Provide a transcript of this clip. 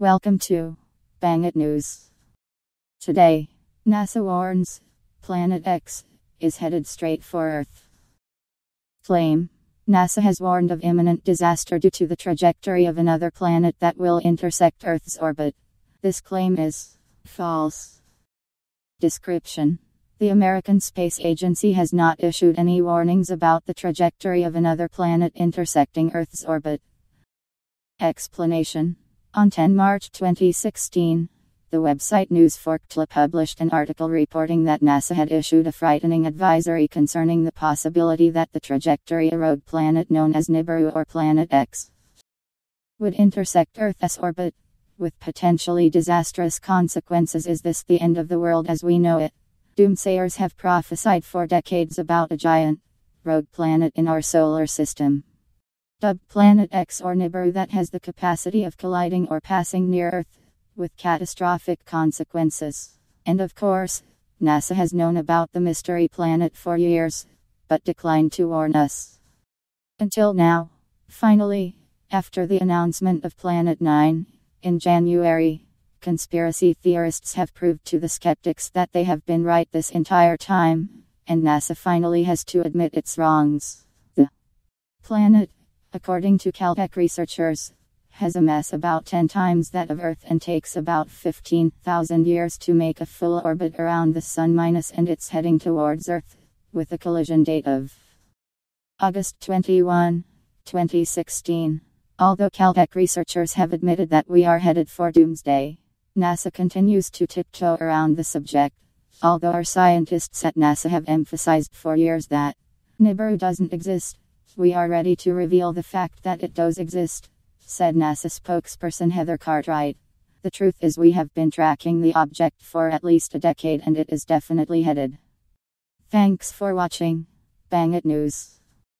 Welcome to Bang It News. Today, NASA warns Planet X is headed straight for Earth. Claim: NASA has warned of imminent disaster due to the trajectory of another planet that will intersect Earth's orbit. This claim is false. Description: the American Space Agency has not issued any warnings about the trajectory of another planet intersecting Earth's orbit. Explanation: on 10 March 2016, the website NewsForktla published an article reporting that NASA had issued a frightening advisory concerning the possibility that the trajectory of a planet known as Nibiru or Planet X would intersect Earth's orbit, with potentially disastrous consequences. Is this the end of the world as we know it? Doomsayers have prophesied for decades about a giant rogue planet in our solar system, dubbed Planet X or Nibiru, that has the capacity of colliding or passing near Earth, with catastrophic consequences. And of course, NASA has known about the mystery planet for years, but declined to warn us. Until now. Finally, after the announcement of Planet 9, in January, conspiracy theorists have proved to the skeptics that they have been right this entire time, and NASA finally has to admit its wrongs. The planet, according to Caltech researchers, has a mass about 10 times that of Earth and takes about 15,000 years to make a full orbit around the Sun, and it's heading towards Earth, with a collision date of August 21, 2016. Although Caltech researchers have admitted that we are headed for doomsday, NASA continues to tiptoe around the subject, although our scientists at NASA have emphasized for years that Nibiru doesn't exist. "We are ready to reveal the fact that it does exist," said NASA spokesperson Heather Cartwright. "The truth is we have been tracking the object for at least a decade and it is definitely headed." Thanks for watching Bang It News.